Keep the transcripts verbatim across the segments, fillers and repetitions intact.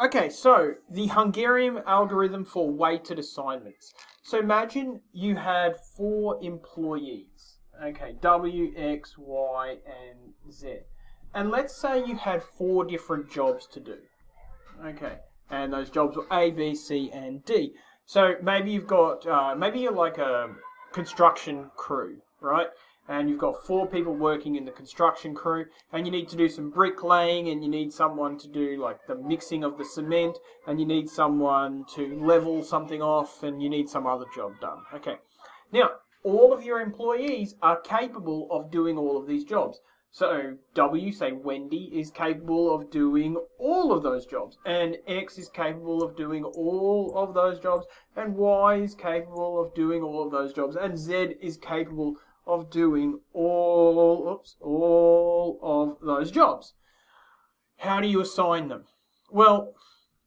Okay, so the Hungarian algorithm for weighted assignments. So imagine you had four employees, okay, W, X, Y, and Z. And let's say you had four different jobs to do, okay, and those jobs were A, B, C, and D. So maybe you've got, uh, maybe you're like a construction crew, right? And you've got four people working in the construction crew, and you need to do some bricklaying, and you need someone to do like the mixing of the cement, and you need someone to level something off, and you need some other job done. Okay, now all of your employees are capable of doing all of these jobs. So W, say Wendy, is capable of doing all of those jobs, and X is capable of doing all of those jobs, and Y is capable of doing all of those jobs, and Z is capable of doing all, oops, all of those jobs. How do you assign them? Well,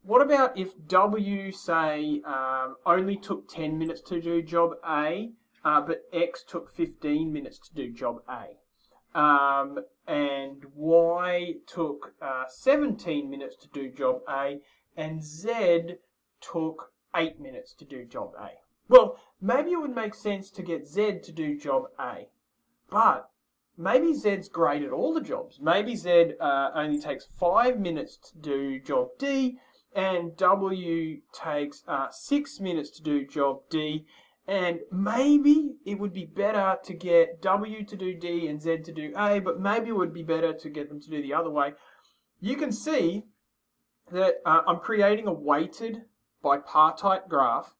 what about if W, say, um, only took ten minutes to do job A, uh, but X took fifteen minutes to do job A, um, and Y took uh, seventeen minutes to do job A, and Z took eight minutes to do job A? Well, maybe it would make sense to get Z to do job A, but maybe Z's great at all the jobs. Maybe Z uh, only takes five minutes to do job D, and W takes uh, six minutes to do job D, and maybe it would be better to get W to do D and Z to do A, but maybe it would be better to get them to do the other way. You can see that uh, I'm creating a weighted bipartite graph.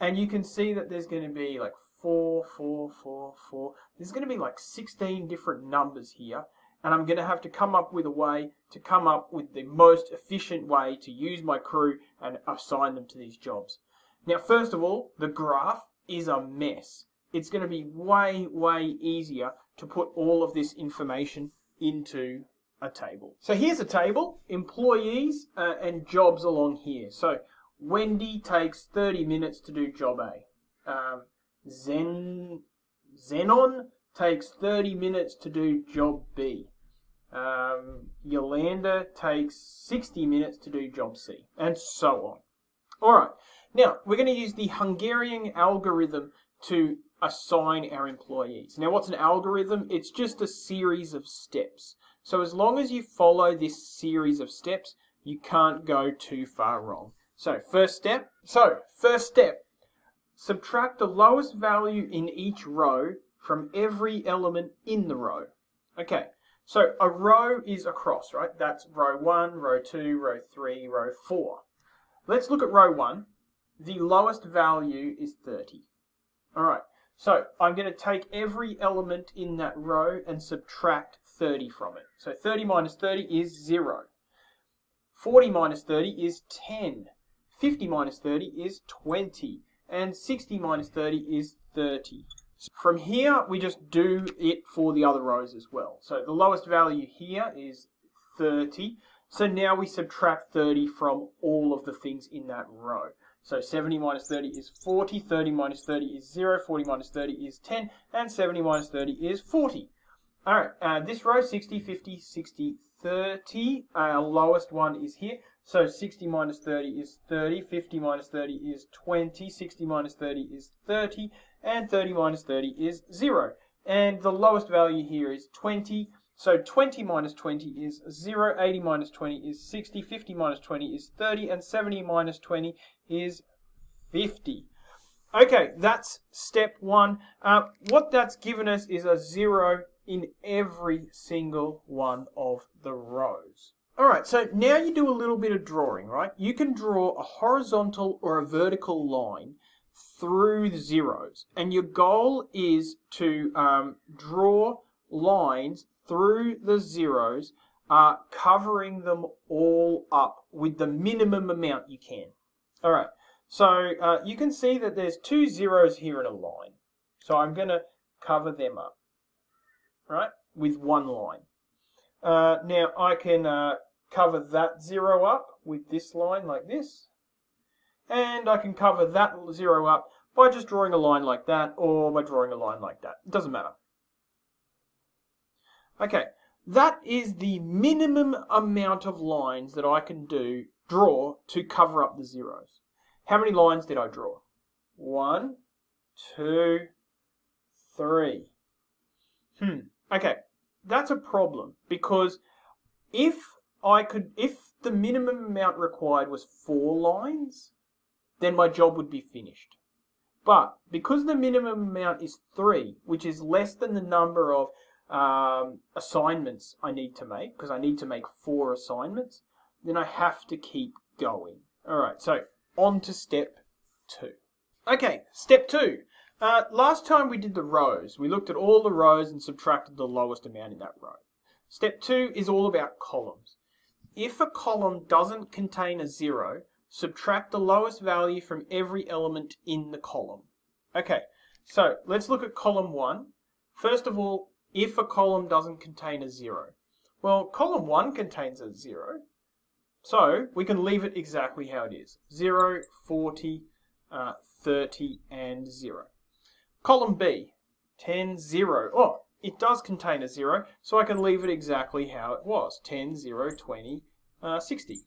And you can see that there's going to be like four, four, four, four. There's going to be like sixteen different numbers here. And I'm going to have to come up with a way to come up with the most efficient way to use my crew and assign them to these jobs. Now, first of all, the graph is a mess. It's going to be way, way easier to put all of this information into a table. So here's a table, employees uh, and jobs along here. So Wendy takes thirty minutes to do job A. Um, Zen, Zenon takes thirty minutes to do job B. Um, Yolanda takes sixty minutes to do job C, and so on. All right, now we're going to use the Hungarian algorithm to assign our employees. Now, what's an algorithm? It's just a series of steps. So as long as you follow this series of steps, you can't go too far wrong. So first step, so first step, subtract the lowest value in each row from every element in the row. Okay, so a row is a cross, right? That's row one, row two, row three, row four. Let's look at row one. The lowest value is thirty. All right, so I'm going to take every element in that row and subtract thirty from it. So thirty minus thirty is zero. forty minus thirty is ten. fifty minus thirty is twenty, and sixty minus thirty is thirty. From here, we just do it for the other rows as well. So the lowest value here is thirty. So now we subtract thirty from all of the things in that row. So seventy minus thirty is forty, thirty minus thirty is zero, forty minus thirty is ten, and seventy minus thirty is forty. All right, uh, this row, sixty, fifty, sixty, thirty, our lowest one is here. So sixty minus thirty is thirty, fifty minus thirty is twenty, sixty minus thirty is thirty, and thirty minus thirty is zero. And the lowest value here is twenty, so twenty minus twenty is zero, eighty minus twenty is sixty, fifty minus twenty is thirty, and seventy minus twenty is fifty. Okay, that's step one. Uh, what that's given us is a zero in every single one of the rows. Alright, so now you do a little bit of drawing, right? You can draw a horizontal or a vertical line through the zeros. And your goal is to um, draw lines through the zeros, uh, covering them all up with the minimum amount you can. Alright, so uh, you can see that there's two zeros here in a line. So I'm going to cover them up, right, with one line. Uh, now I can uh, cover that zero up with this line like this, and I can cover that zero up by just drawing a line like that, or by drawing a line like that. It doesn't matter. Okay, that is the minimum amount of lines that I can do, draw to cover up the zeros. How many lines did I draw? One, two, three. Hmm. Okay, that's a problem because if I could, if the minimum amount required was four lines, then my job would be finished. But because the minimum amount is three, which is less than the number of um, assignments I need to make, because I need to make four assignments, then I have to keep going. All right, so on to step two. Okay, step two. Uh, last time we did the rows. We looked at all the rows and subtracted the lowest amount in that row. Step two is all about columns. If a column doesn't contain a zero, subtract the lowest value from every element in the column. Okay, so let's look at column one. First of all, if a column doesn't contain a zero. Well, column one contains a zero, so we can leave it exactly how it is. zero, forty, uh, thirty, and zero. Column B, ten, zero. Oh, it does contain a zero, so I can leave it exactly how it was. ten, zero, twenty, uh, sixty.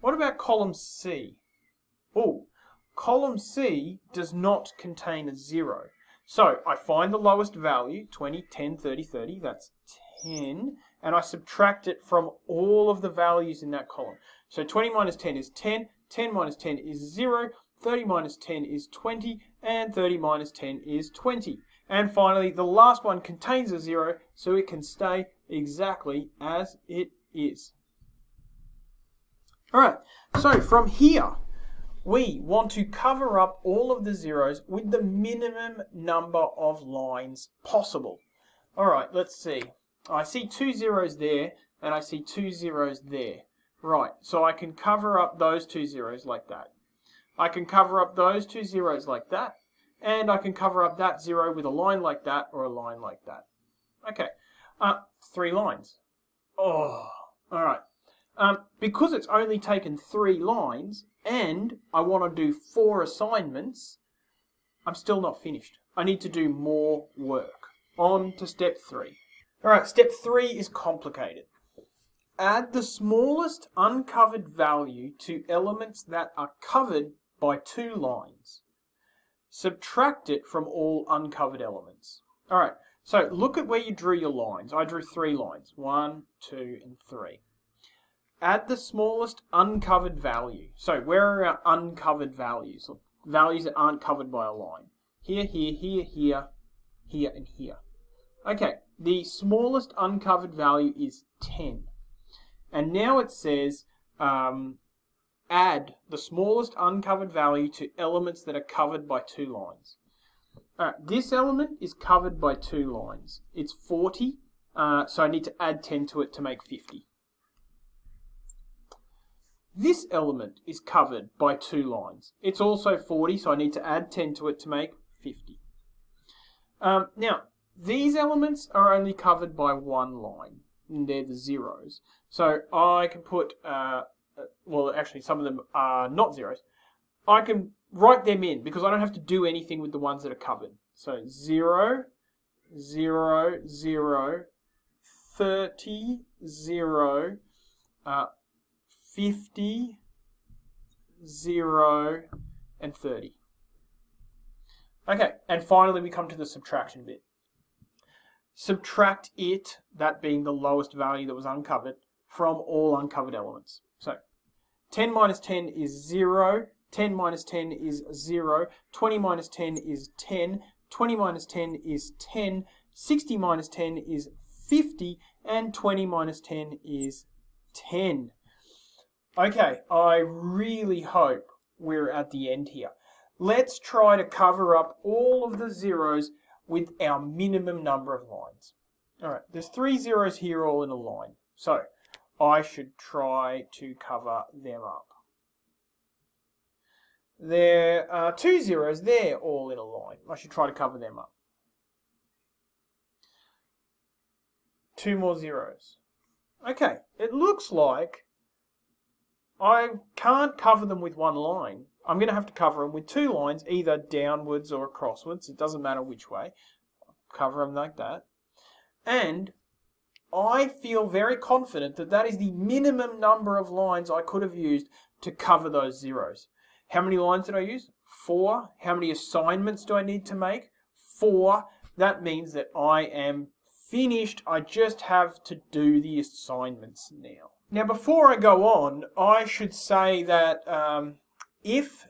What about column C? Oh, column C does not contain a zero. So I find the lowest value, twenty, ten, thirty, thirty, that's ten, and I subtract it from all of the values in that column. So twenty minus ten is ten, ten minus ten is zero, thirty minus ten is twenty, and thirty minus ten is twenty. And finally, the last one contains a zero, so it can stay exactly as it is. Alright, so from here, we want to cover up all of the zeros with the minimum number of lines possible. Alright, let's see. I see two zeros there, and I see two zeros there. Right, so I can cover up those two zeros like that. I can cover up those two zeros like that, and I can cover up that zero with a line like that or a line like that. Okay, uh, three lines. Oh, alright. Um, because it's only taken three lines and I want to do four assignments, I'm still not finished. I need to do more work. On to step three. Alright, step three is complicated. Add the smallest uncovered value to elements that are covered by two lines. Subtract it from all uncovered elements. Alright, so look at where you drew your lines. I drew three lines. One, two, and three. Add the smallest uncovered value. So where are our uncovered values? Values that aren't covered by a line. Here, here, here, here, here, and here. Okay, the smallest uncovered value is ten. And now it says, um, add the smallest uncovered value to elements that are covered by two lines. Alright, this element is covered by two lines. It's forty, uh, so I need to add ten to it to make fifty. This element is covered by two lines. It's also forty, so I need to add ten to it to make fifty. Um, now, these elements are only covered by one line, and they're the zeros. So I can put, uh, well, actually some of them are not zeros. I can write them in because I don't have to do anything with the ones that are covered. So zero, zero, zero, thirty, zero, uh, fifty, zero, and thirty. Okay, and finally we come to the subtraction bit. Subtract it, that being the lowest value that was uncovered, from all uncovered elements. So, ten minus ten is zero, ten minus ten is zero, twenty minus ten is ten, twenty minus ten is ten, sixty minus ten is fifty, and twenty minus ten is ten. Okay, I really hope we're at the end here. Let's try to cover up all of the zeros with our minimum number of lines. Alright, there's three zeros here all in a line. So, I should try to cover them up. There are two zeros there all in a line. I should try to cover them up. Two more zeros. Okay, it looks like I can't cover them with one line. I'm going to have to cover them with two lines, either downwards or crosswards. It doesn't matter which way. I'll cover them like that. And I feel very confident that that is the minimum number of lines I could have used to cover those zeros. How many lines did I use? Four. How many assignments do I need to make? Four. That means that I am finished. I just have to do the assignments now. Now, before I go on, I should say that um, if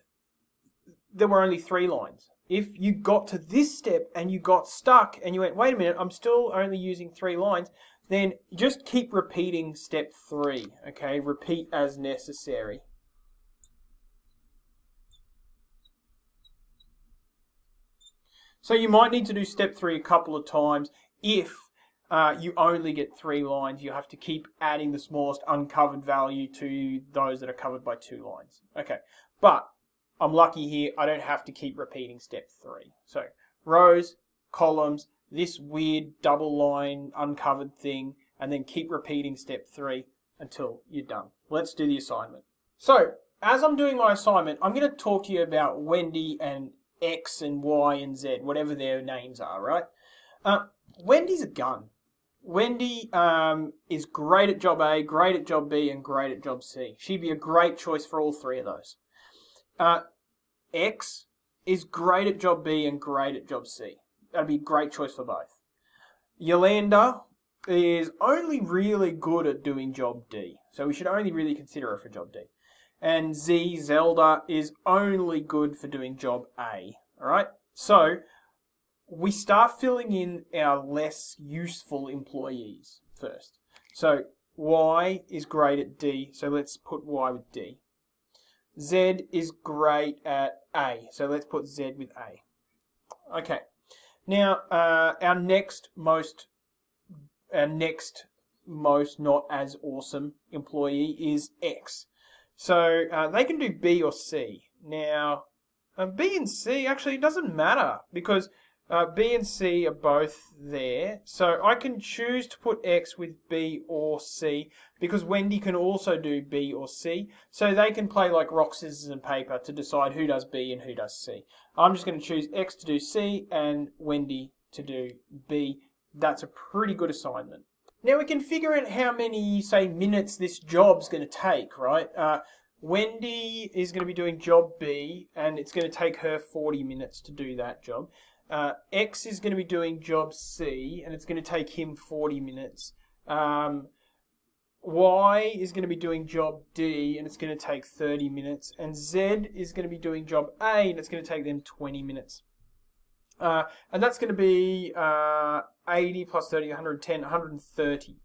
there were only three lines, if you got to this step and you got stuck and you went, wait a minute, I'm still only using three lines, then just keep repeating step three, okay? Repeat as necessary. So you might need to do step three a couple of times if uh, you only get three lines. You have to keep adding the smallest uncovered value to those that are covered by two lines. Okay, but I'm lucky here. I don't have to keep repeating step three. So rows, columns, this weird double line uncovered thing, and then keep repeating step three until you're done. Let's do the assignment. So as I'm doing my assignment, I'm going to talk to you about Wendy and X and Y and Z, whatever their names are, right? Uh, Wendy's a gun. Wendy um, is great at job A, great at job B, and great at job C. She'd be a great choice for all three of those. Uh, X is great at job B and great at job C. That'd be a great choice for both. Yolanda is only really good at doing job D, so we should only really consider her for job D. And Z, Zelda, is only good for doing job A, all right? So we start filling in our less useful employees first. So Y is great at D, so let's put Y with D. Z is great at A, so let's put Z with A. Okay. Now, uh, our next most, our next most not as awesome employee is X. So uh, they can do B or C. Now, uh, B and C actually doesn't matter because uh, B and C are both there. So I can choose to put X with B or C because Wendy can also do B or C. So they can play like rock, scissors and paper to decide who does B and who does C. I'm just going to choose X to do C and Wendy to do B. That's a pretty good assignment. Now we can figure out how many, say, minutes this job's going to take, right? Uh, Wendy is going to be doing job B, and it's going to take her forty minutes to do that job. Uh, X is going to be doing job C, and it's going to take him forty minutes. Um, Y is going to be doing job D, and it's going to take thirty minutes. And Z is going to be doing job A, and it's going to take them twenty minutes. Uh, and that's going to be uh, eighty plus thirty, one hundred ten, one hundred thirty.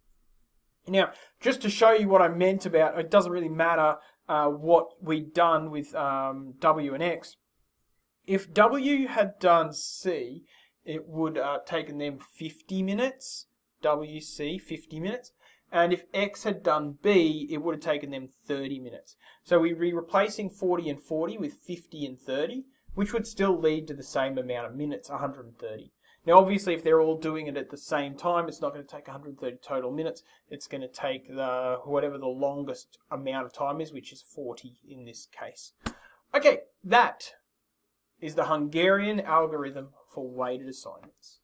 Now, just to show you what I meant about, it doesn't really matter uh, what we've done with um, W and X. If W had done C, it would have uh, taken them fifty minutes, W C, fifty minutes. And if X had done B, it would have taken them thirty minutes. So we'd be replacing forty and forty with fifty and thirty. Which would still lead to the same amount of minutes, one hundred thirty. Now, obviously, if they're all doing it at the same time, it's not going to take one hundred thirty total minutes. It's going to take the whatever the longest amount of time is, which is forty in this case. Okay, that is the Hungarian algorithm for weighted assignments.